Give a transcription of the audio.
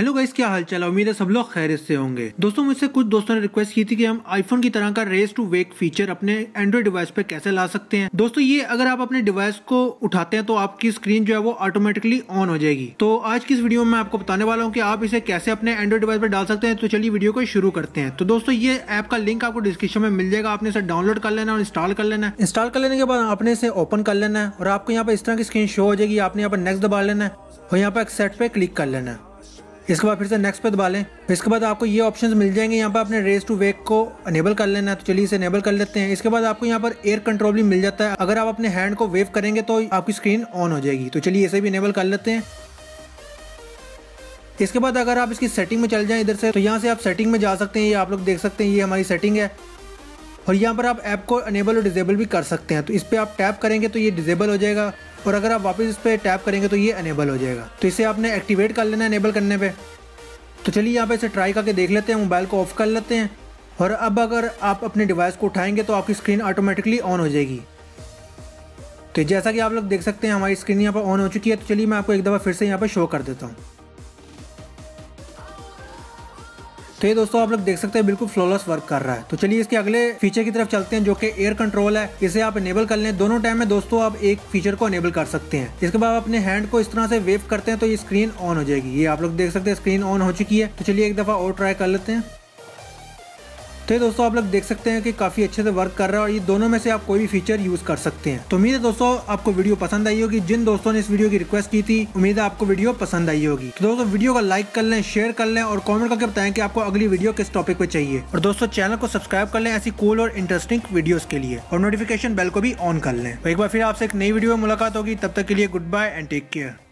Hello guys, क्या हाल चाल। उम्मीद है सब लोग खैरियत से होंगे। दोस्तों, मुझसे कुछ दोस्तों ने रिक्वेस्ट की थी कि हम आईफोन की तरह का रेस टू वेक फीचर अपने एंड्रॉइड डिवाइस पे कैसे ला सकते हैं। दोस्तों, ये अगर आप अपने डिवाइस को उठाते हैं तो आपकी स्क्रीन जो है वो ऑटोमेटिकली ऑन हो जाएगी। तो आज की इस वीडियो में आपको बताने वाला हूँ कि आप इसे कैसे अपने एंड्रॉइड डिवाइस पर डाल सकते हैं। तो चलिए वीडियो को शुरू करते हैं। तो दोस्तों, ये ऐप का लिंक आपको डिस्क्रिप्शन में मिल जाएगा। आपने इसे डाउनलोड कर लेना और इंस्टॉल कर लेना है। इंस्टॉल कर लेने के बाद आपने इसे ओपन कर लेना है और आपको यहाँ पर इस तरह की स्क्रीन शो हो जाएगी। आपने यहाँ पर नेक्स्ट दबा लेना है और यहाँ पर एक्सेप्ट पे क्लिक कर लेना है। इसके बाद फिर से नेक्स्ट पे दबा लें। इसके बाद आपको ये ऑप्शंस मिल जाएंगे। यहाँ पर आपने रेस टू वेक को अनेबल कर लेना है। तो चलिए इसे अनेबल कर लेते हैं। इसके बाद आपको यहाँ पर एयर कंट्रोल भी मिल जाता है। अगर आप अपने हैंड को वेव करेंगे तो आपकी स्क्रीन ऑन हो जाएगी। तो चलिए इसे भी अनेबल कर लेते हैं। इसके बाद अगर आप इसकी सेटिंग में चल जाएँ इधर से, तो यहाँ से आप सेटिंग में जा सकते हैं। ये आप लोग देख सकते हैं, ये हमारी सेटिंग है और यहाँ पर आप ऐप को अनेबल और डिसेबल भी कर सकते हैं। तो इस पर आप टैप करेंगे तो ये डिसेबल हो जाएगा और अगर आप वापस इस पर टैप करेंगे तो ये अनेबल हो जाएगा। तो इसे आपने एक्टिवेट कर लेना है अनेबल करने पे। तो चलिए यहाँ पे इसे ट्राई करके देख लेते हैं। मोबाइल को ऑफ कर लेते हैं और अब अगर आप अपने डिवाइस को उठाएंगे तो आपकी स्क्रीन ऑटोमेटिकली ऑन हो जाएगी। तो जैसा कि आप लोग देख सकते हैं, हमारी स्क्रीन यहाँ पर ऑन हो चुकी है। तो चलिए मैं आपको एक दफ़ा फिर से यहाँ पर शो कर देता हूँ। तो ये दोस्तों आप लोग देख सकते हैं, बिल्कुल फ्लॉलेस वर्क कर रहा है। तो चलिए इसके अगले फीचर की तरफ चलते हैं जो कि एयर कंट्रोल है। इसे आप इनेबल कर लें। दोनों टाइम में दोस्तों आप एक फीचर को इनेबल कर सकते हैं। इसके बाद आप अपने हैंड को इस तरह से वेव करते हैं तो ये स्क्रीन ऑन हो जाएगी। ये आप लोग देख सकते हैं, स्क्रीन ऑन हो चुकी है। तो चलिए एक दफ़ा और ट्राई कर लेते हैं। तो ये दोस्तों आप लोग देख सकते हैं कि काफ़ी अच्छे से वर्क कर रहा है और ये दोनों में से आप कोई भी फीचर यूज़ कर सकते हैं। तो उम्मीद है दोस्तों आपको वीडियो पसंद आई होगी। जिन दोस्तों ने इस वीडियो की रिक्वेस्ट की थी, उम्मीद है आपको वीडियो पसंद आई होगी। तो दोस्तों वीडियो को लाइक कर लें, शेयर कर लें और कॉमेंट करके बताएं कि आपको अगली वीडियो किस टॉपिक पर चाहिए। और दोस्तों चैनल को सब्सक्राइब कर लें ऐसी कूल और इंटरेस्टिंग वीडियोज़ के लिए और नोटिफिकेशन बेल को भी ऑन कर लें। एक बार फिर आपसे एक नई वीडियो में मुलाकात होगी। तब तक के लिए goodbye and take care.